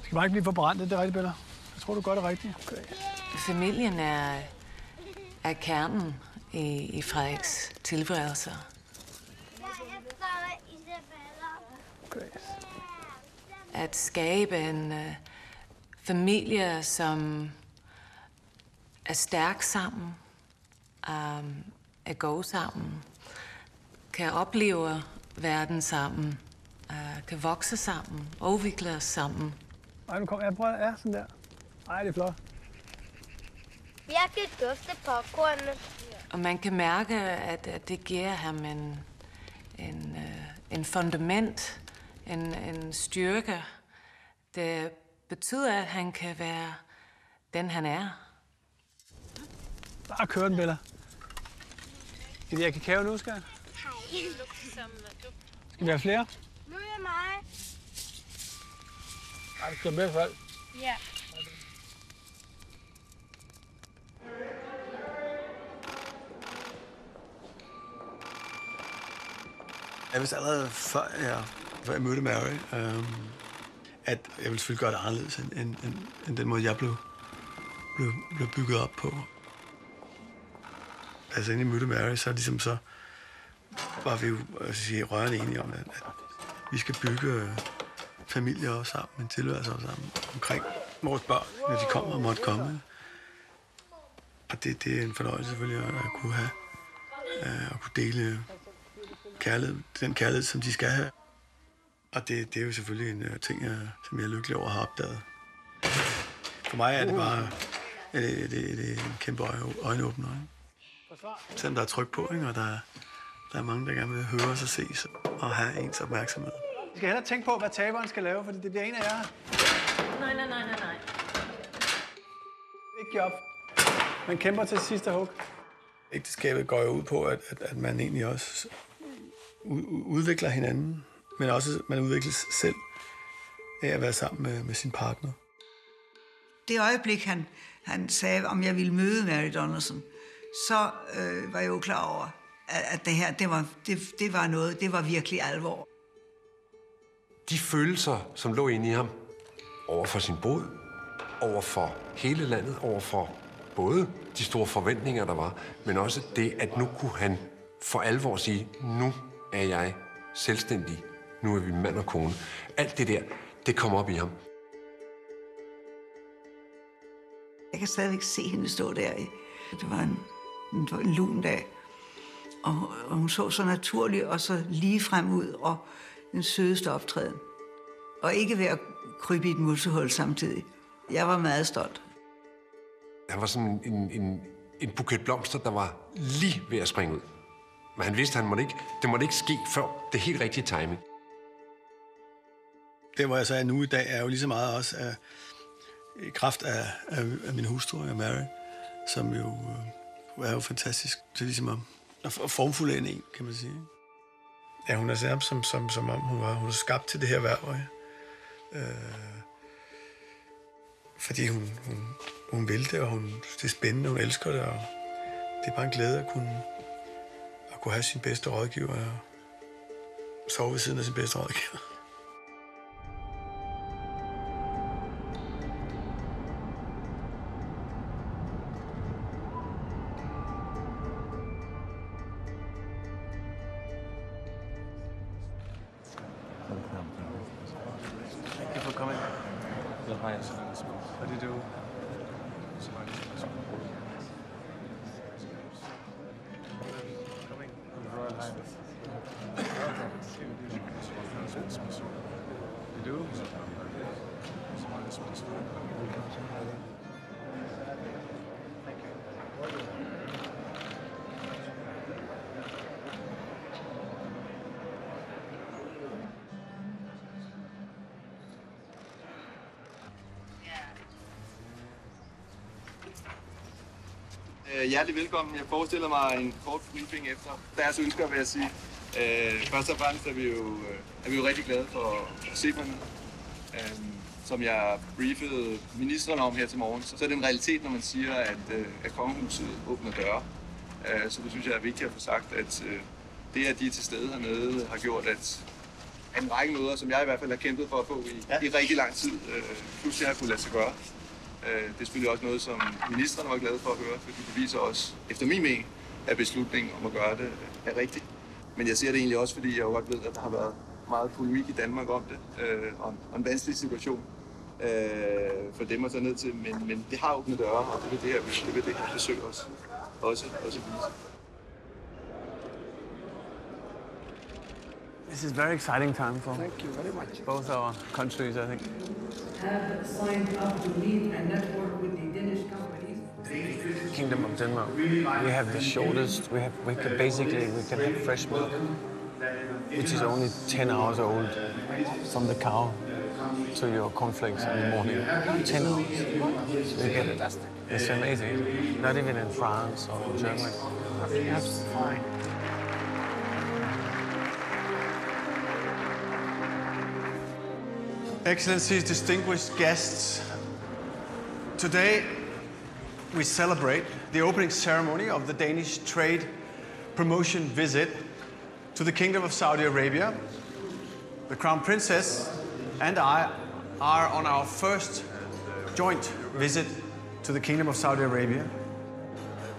Skal bare ikke blive forbrændt, det er rigtigt, Bella. Jeg tror, du gør det rigtigt. Okay. Familien er, er kernen i, i Frederiks tilværelser. At skabe en uh, familie, som er stærk sammen, um, er gode sammen, kan opleve verden sammen, uh, kan vokse sammen, udvikle os sammen. Ej, nu kommer jeg på, ja, sådan der. Ej, det er flot. Jeg kan dufte popcornen. Og man kan mærke, at, at det giver ham en, en, uh, en fundament. En, en styrke, det betyder, at han kan være den, han er. Bare kør den, Bella. Skal vi have kakao nu, skat? Skal vi have flere? Nu er jeg mig. Ej, det skal bedst hold. Ja. Jeg vidste allerede før, jeg... før jeg mødte Mary, øh, at jeg ville selvfølgelig gøre det anderledes, end, end, end den måde, jeg blev, blev, blev bygget op på. Altså, inden jeg mødte Mary, så, ligesom, så var vi jo sige, rørende enige om, at, at vi skal bygge familier sammen, en tilværelse sammen, omkring vores børn, når de kommer og måtte komme. Og det, det er en fornøjelse selvfølgelig, at kunne have, at kunne dele kærlighed, den kærlighed, som de skal have. Og det, det er jo selvfølgelig en uh, ting, jeg, som jeg er lykkelig over at have opdaget. For mig er det bare er det, er det, er det en kæmpe øjenåbner. Selvom der er tryk på, ikke? Og der, der er mange, der gerne vil høre os og ses og have ens opmærksomhed. Vi skal hellere tænke på, hvad taberen skal lave, for det bliver en af jer. Nej, nej, nej, nej, nej. Ikke job. Man kæmper til sidste hug. Ægteskabet går jo ud på, at, at, at man egentlig også udvikler hinanden. Men også, at man udvikles selv af at være sammen med, med sin partner. Det øjeblik, han, han sagde, om jeg ville møde Mary Donaldson, så øh, var jeg jo klar over, at, at det her, det var, det, det var noget, det var virkelig alvor. De følelser, som lå inde i ham, over for sin brud, over for hele landet, over for både de store forventninger, der var, men også det, at nu kunne han for alvor sige, nu er jeg selvstændig. Nu er vi mand og kone. Alt det der, det kommer op i ham. Jeg kan stadigvæk se hende stå der. Det var en, en, en lun dag. Og, og hun så så naturlig og så lige frem ud og den sødeste optræden. Og ikke ved at krybe i et musehul samtidig. Jeg var meget stolt. Han var sådan en, en, en buket blomster, der var lige ved at springe ud. Men han vidste, at han måtte ikke, det måtte ikke ske før det helt rigtige timing. Det, hvor jeg så er nu i dag, er jo lige så meget også af, i kraft af, af, af min hustru, af Mary, som jo øh, er jo fantastisk til ligesom at, at formfuldende en, kan man sige. Ja, hun er særlig som, som, som om hun var hun er skabt til det her værv. Ja. Øh, fordi hun, hun, hun vil det, og hun, det er spændende, hun elsker det, og det er bare en glæde at kunne, at kunne have sin bedste rådgiver og sove ved siden af sin bedste rådgiver. Hjertelig velkommen. Jeg forestiller mig en kort briefing efter deres ønsker, vil jeg sige. Øh, først og fremmest er vi jo, er vi jo rigtig glade for C F'erne, øh, som jeg briefede ministerne om her til morgen. Så er det en realitet, når man siger, at, øh, at kongehuset åbner døre. Øh, så det synes jeg er vigtigt at få sagt, at øh, det, at de er til stede hernede, har gjort, at en række møder, som jeg i hvert fald har kæmpet for at få i, ja. i rigtig lang tid, øh, pludselig har kunnet lade sig gøre. Øh, det er selvfølgelig også noget, som ministerne var glade for at høre, fordi det viser også, efter min mening, at beslutningen om at gøre det er rigtig. Men jeg ser det egentlig også, fordi jeg jo godt ved, at der har været meget polemik i Danmark om det, øh, og, en, og en vanskelig situation øh, for dem at tage ned til. Men, men det har åbnet døre, og det vil det her, det vil det her besøg også, også, også vise. This is a very exciting time for Thank you very much. both our countries, I think. Have signed up to meet and network with the Danish companies. The Kingdom of Denmark, we have the shortest, we have, we can basically, we can have fresh milk, which is only ten hours old from the cow to your cornflakes in the morning. ten hours, you get it. It's amazing. Not even in France or in Germany. That's fine. Excellencies, distinguished guests, today we celebrate the opening ceremony of the Danish trade promotion visit to the Kingdom of Saudi Arabia. The Crown Princess and I are on our first joint visit to the Kingdom of Saudi Arabia,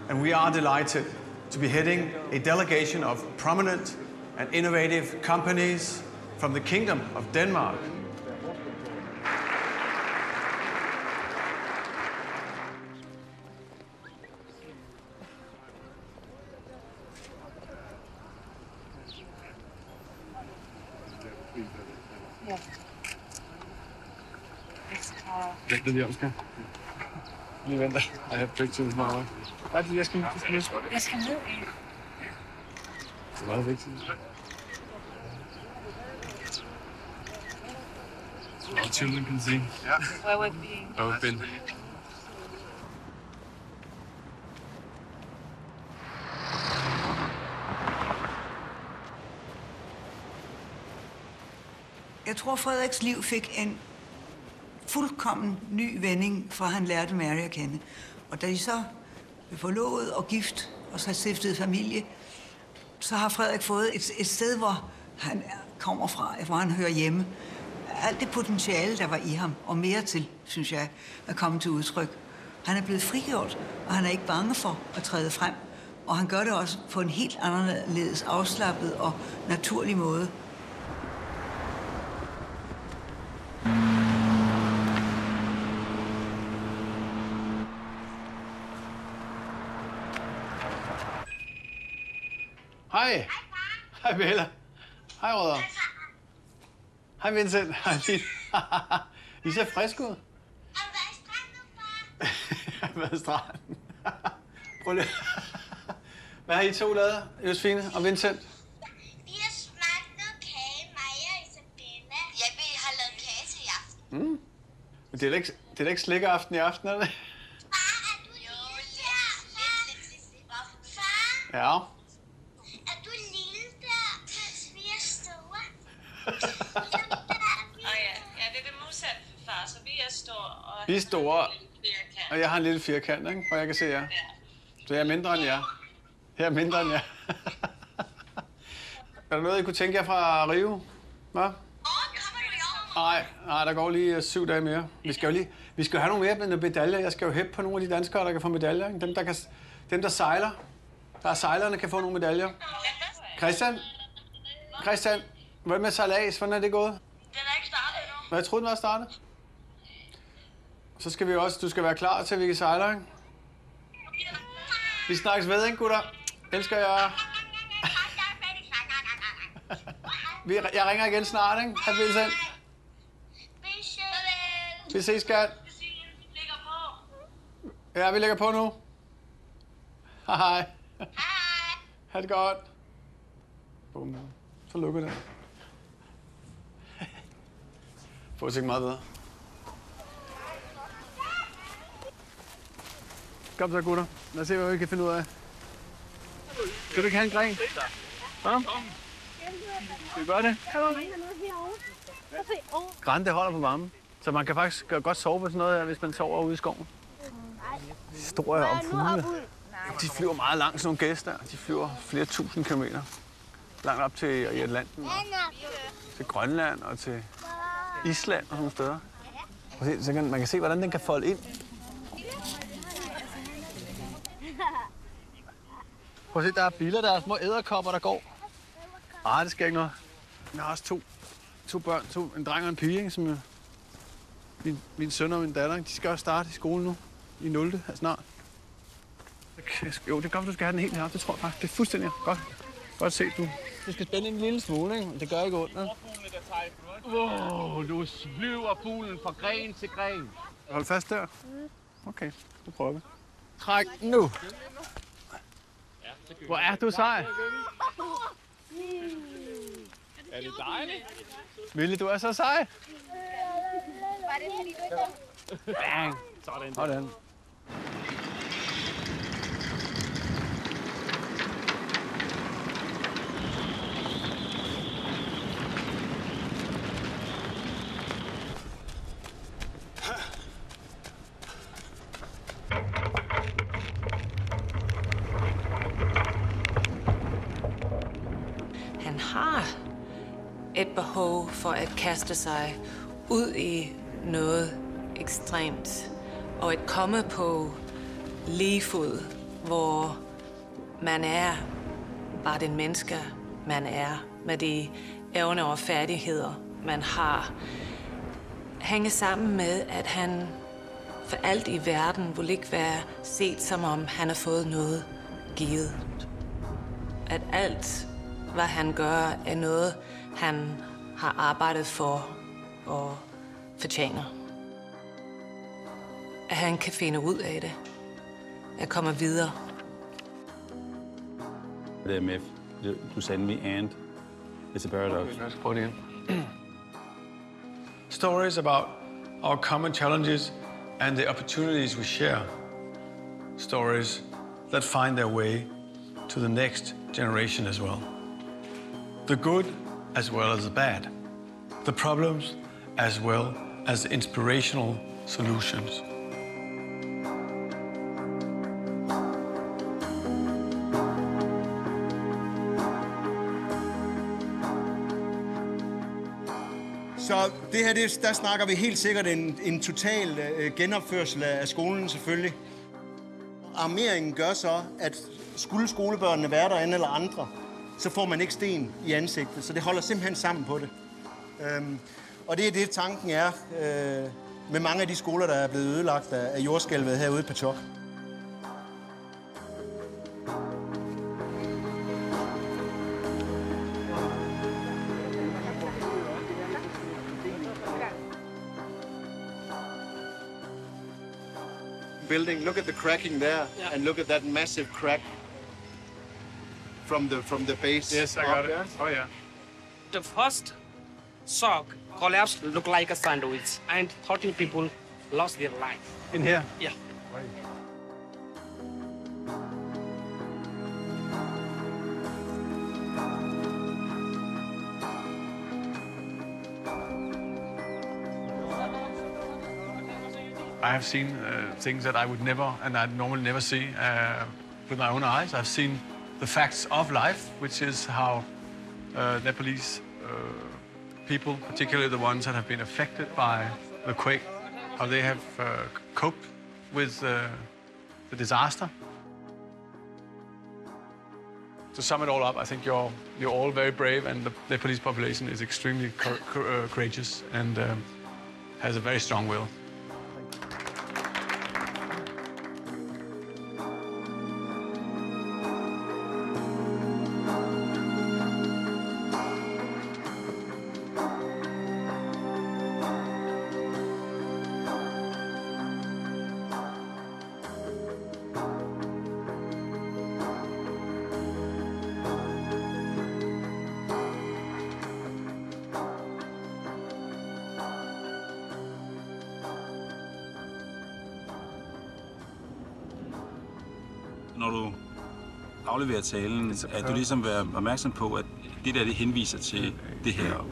and we are delighted to be heading a delegation of prominent and innovative companies from the Kingdom of Denmark. Det er det, jeg skal. Lige venter. I have pictures, my wife. Nej, det er det, jeg skal ned. Jeg skal ned. Det er meget vigtigt. Our children can see. Yeah. Where we've been. Where we've been. Jeg tror, Frederiks liv fik en fuldkommen ny vending, fra han lærte Mary at kende. Og da de så blev forlovet og gift, og så stiftede familie, så har Frederik fået et, et sted, hvor han kommer fra, hvor han hører hjemme. Alt det potentiale, der var i ham, og mere til, synes jeg, er kommet til udtryk. Han er blevet frigjort, og han er ikke bange for at træde frem. Og han gør det også på en helt anderledes afslappet og naturlig måde. Hej. Hej Bella. Hej Rødder. Hej Vincent. Hej Sine. I ser frisk ud. Har du været i stranden, far? Jeg har været i stranden. Prøv lige. Hvad har I to lavet, Josefine og Vincent? Vi har smagt noget kage, Maja og Isabella. Ja, vi har lavet kage til i aften. Mm. Men det er da ikke, ikke slikkeraften i aften, eller? Far, er du lille? Jo, lidt, lidt, lidt. Far? Ja. Vi er store, og jeg har en lille firkant, ikke? For jeg kan se jer. Så jeg er mindre end jer. Jeg er mindre end jer. Er der noget, I kunne tænke jer fra Rio? Hvad? Nej, nej, der går lige syv dage mere. Vi skal jo lige, vi skal jo have nogle mere medaljer. Jeg skal jo hæppe på nogle af de danskere, der kan få medaljer. Ikke? Dem, der kan, dem, der sejler. Der er sejlerne, kan få nogle medaljer. Christian? Christian? Hvad med sejlads? Hvordan er det gået? Den er ikke startet endnu. Hvad, jeg troede, den var startet? Så skal vi også... Du skal være klar til, at vi kan sejle, ikke? Vi snakkes ved, ikke, gutter? Elsker jer. Jeg ringer igen snart, ikke? Hej, Vincent. Vi ses, skat. Ja, vi lægger på nu. Hej. Ha' det godt. Bum. Så lukker det. Få det ikke meget bedre. Kom så, gutter. Lad os se, hvad vi kan finde ud af. Skal du ikke have en gren? Hvad? Skal vi gøre det? Græn, det holder på varmen. Så man kan faktisk godt sove på sådan noget her, hvis man sover ude i skoven. Historier om fuglene. De flyver meget langt, sådan nogle gæster. De flyver flere tusind kilometer. Langt op til i Atlanten. til Grønland og til Island og sådan steder. Så kan, man kan se, hvordan den kan folde ind. Prøv at se, der er biller, der er små edderkopper, der går. Ah, det skal ikke noget. Jeg har også to, to børn, to, en dreng og en pige, ikke, som jeg, min, min søn og min datter, de skal også starte i skole nu, i nulte her snart. Jo, det er godt, du skal have den helt her. Det tror jeg faktisk. Det er fuldstændig godt. Godt set, du. Du skal spænde en lille smule, ikke? Det gør ikke ondt. Åh, oh, du slyver fuglen fra gren til gren. Hold fast der. Okay, nu prøver vi. Træk nu. Hvor er du sej? Er det dejligt? Ville, du er så sej. Var det fordi du ikke bang. Sådan. Sådan. Behov for at kaste sig ud i noget ekstremt, og at komme på lige fod, hvor man er bare den menneske, man er, med de evner og færdigheder, man har. Hænge sammen med, at han for alt i verden vil ikke være set, som om han har fået noget givet. At alt, hvad han gør, er noget, han har arbejdet for og fortjener. At han kan finde ud af det. At komme videre. Det er med, du send me and it's a paradox. Okay, prøv det igen. Stories about our common challenges and the opportunities we share. Stories that find their way to the next generation as well. The good as well as the bad, the problems as well as the inspirational solutions. Så det her, det, der snakker vi helt sikkert en, en total uh, genopførsel af skolen selvfølgelig. Armeringen gør så, at skulle skolebørnene være derinde eller andre, så får man ikke sten i ansigtet, så det holder simpelthen sammen på det. Øhm, og det er det, tanken er øh, med mange af de skoler, der er blevet ødelagt af, af jordskælvet herude på Tjok. Building, look at the cracking there, and look at that massive crack. From the from the base. Yes, I got it. Oh yeah. The first shock collapse looked like a sandwich, and thirteen people lost their life. In here? Yeah. Right. I have seen uh, things that I would never and I normally never see uh, with my own eyes. I've seen the facts of life, which is how uh, Nepalese uh, people, particularly the ones that have been affected by the quake, how they have uh, coped with uh, the disaster. To sum it all up, I think you're, you're all very brave, and the Nepalese population is extremely cor cor uh, courageous and um, has a very strong will. Når du afleverer talen, at du ligesom være opmærksom på, at det der, det henviser til det her.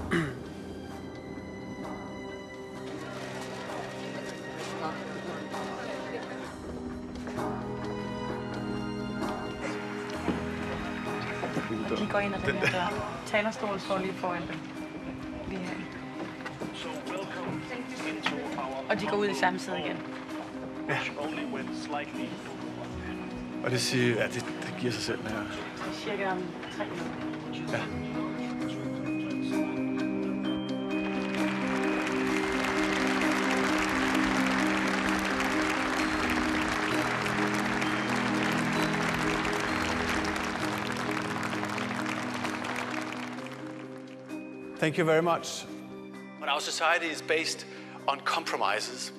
Vi går ind ad den her dør. Talerstolen står lige foran dem. og de går ud i samme side igen. Ja. Og det siger, ja, det, det giver sig selv det her. Det er cirka om tre minutter. Ja. Thank you very much. But our society is based on compromises,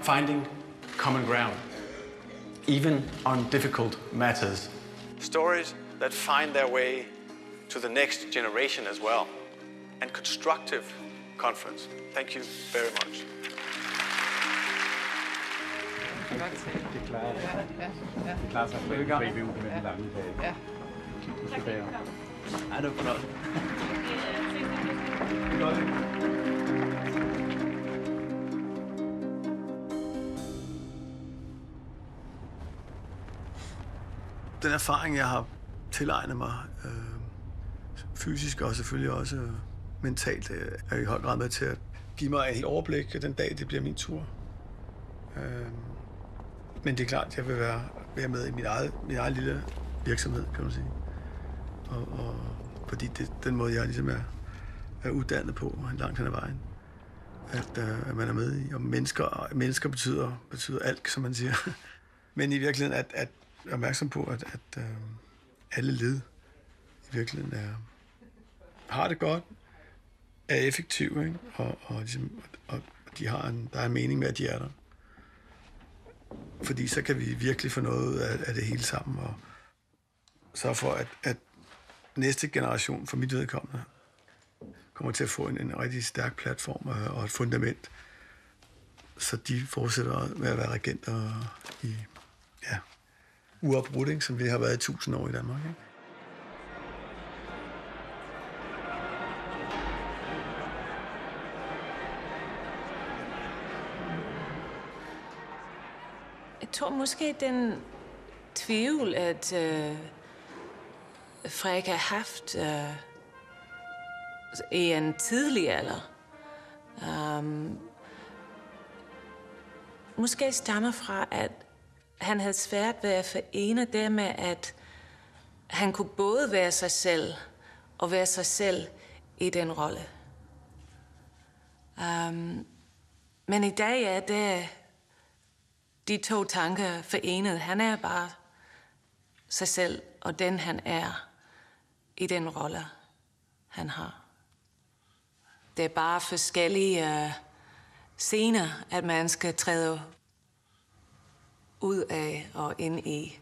finding common ground, even on difficult matters. Stories that find their way to the next generation as well, and constructive conference. Thank you very much. I don't know. Den erfaring, jeg har tilegnet mig øh, fysisk og selvfølgelig også øh, mentalt, øh, er i høj grad med til at give mig et helt overblik den dag, det bliver min tur. Øh, men det er klart, jeg vil være, være med i min egen, min egen lille virksomhed, kan man sige. Og, og, fordi det den måde, jeg ligesom er, er uddannet på langt hen ad vejen, at, øh, at man er med i. Og mennesker, mennesker betyder, betyder alt, som man siger. Men i virkeligheden, at, at jeg er opmærksom på, at, at øh, alle led i virkeligheden er, har det godt, er effektive, ikke? Og, og, ligesom, og de har en, der er en mening med, at de er der. Fordi så kan vi virkelig få noget af, af det hele sammen, og sørge for, at, at næste generation, for mit vedkommende, kommer til at få en, en rigtig stærk platform og, og et fundament, så de fortsætter med at være regenter i... Ja, uafbrudt, ikke? Som vi har været i tusind år i Danmark. Ikke? Jeg tror måske, den tvivl, at øh, Frederik har haft øh, i en tidlig alder, øh, måske stammer fra, at han havde svært ved at forene det med, at han kunne både være sig selv og være sig selv i den rolle. Um, men i dag er det de to tanker forenet. Han er bare sig selv og den, han er i den rolle, han har. Det er bare forskellige uh, scener, at man skal træde ud af og ind i.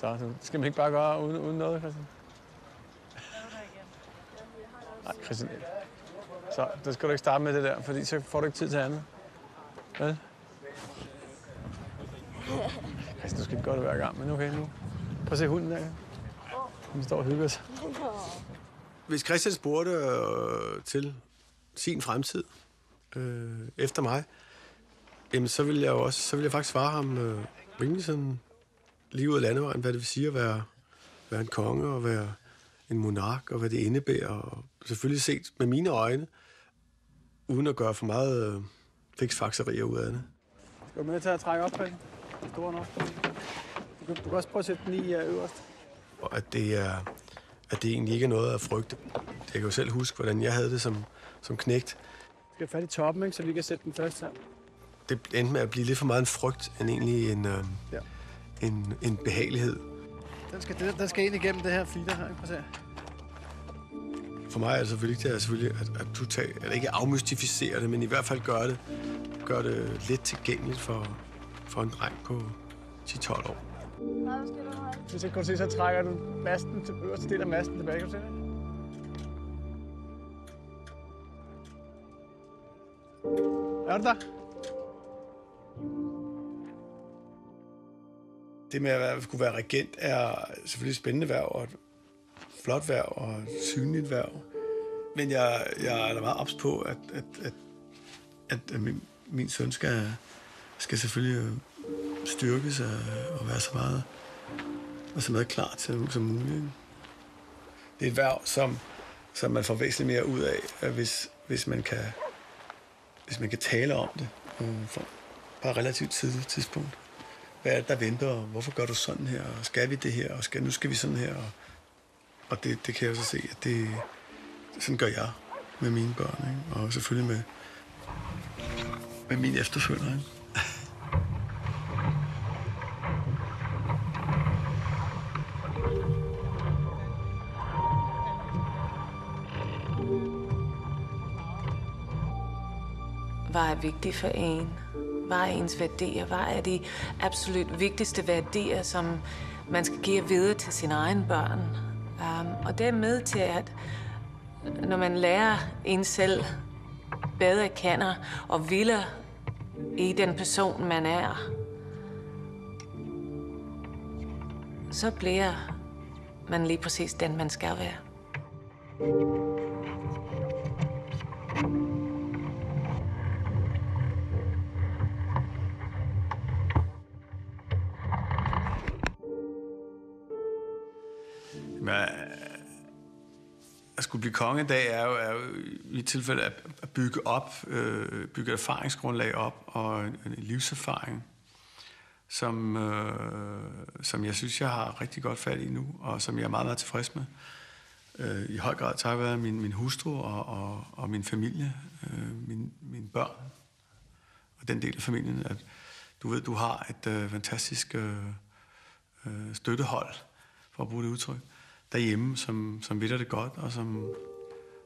Så skal man ikke bare gøre uden, uden noget, Christian? Nej, Christian. Så det skal du ikke starte med det der, fordi så får du ikke tid til andet. Vel? Christian, du skal ikke gøre det hver gang, men okay nu. Prøv at se hunden der. Den står og hygger sig. Hvis Christian spurgte øh, til sin fremtid øh, efter mig, jamen, så ville jeg jo også, så ville jeg faktisk svare ham øh, rimelig sådan... Lige ud af landevejen, hvad det vil sige at være, være en konge og være en monark, og hvad det indebærer. Og selvfølgelig set med mine øjne, uden at gøre for meget øh, fiksfakserier ud af det. Skal du med til at trække op, Pelle? Den store nok. Du kan også prøve at sætte den i øverst. Og at det, er, at det egentlig ikke er noget at frygte. Jeg kan jo selv huske, hvordan jeg havde det som, som knægt. Du skal have fat i toppen, ikke? Så vi kan sætte den først sammen. Det endte med at blive lidt for meget en frygt, end egentlig en... Øh, ja. En, en behagelighed. Den skal, den, den skal ind igennem det her filter her, ikke? For mig er det selvfølgelig, det er selvfølgelig at, at du tager, at ikke afmystificere det, men i hvert fald gør det, gør det lidt tilgængeligt for, for en dreng på ti til tolv år. Hvis jeg kan se, så trækker du masten til øverste del af masten tilbage, kan du se det? Er du der? Det med at kunne være regent er selvfølgelig spændende værv, og flot værv, og synligt værv. Men jeg, jeg er da meget ops på, at, at, at, at min, min søn skal, skal selvfølgelig styrkes og, og være så meget, og så meget klar til som muligt. Det er et værv, som, som man får væsentligt mere ud af, hvis, hvis, man kan, hvis man kan tale om det på et relativt tidligt tidspunkt. Hvad er det, der venter, og hvorfor gør du sådan her, og skal vi det her, og skal, nu skal vi sådan her. Og, og det, det kan jeg så se, at det, sådan gør jeg med mine børn, ikke? Og selvfølgelig med, med mine efterfølgere. Ikke? Hvad er vigtigt for en? Hvad er ens værdier? Hvad er de absolut vigtigste værdier, som man skal give videre til sine egne børn? Um, og det er med til, at når man lærer en selv bedre kender og vilder i den person, man er, så bliver man lige præcis den, man skal være. At skulle blive konge i dag er jo, er jo i tilfælde at bygge op, øh, bygge erfaringsgrundlag op og en, en livserfaring, som, øh, som jeg synes, jeg har rigtig godt fat i nu, og som jeg er meget, meget tilfreds med. Øh, I høj grad takket være min, min hustru og, og, og min familie, øh, min, mine børn og den del af familien, at du ved, du har et øh, fantastisk øh, støttehold, for at bruge det udtryk, derhjemme, som, som vitter det godt, og som,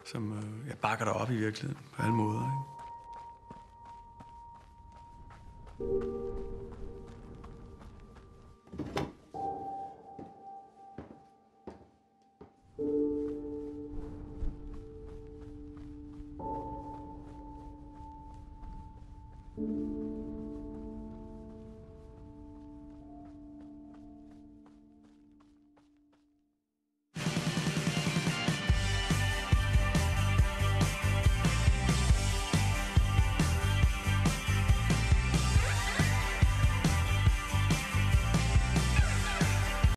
som øh, jeg bakker dig op i virkeligheden på alle måder. Ikke?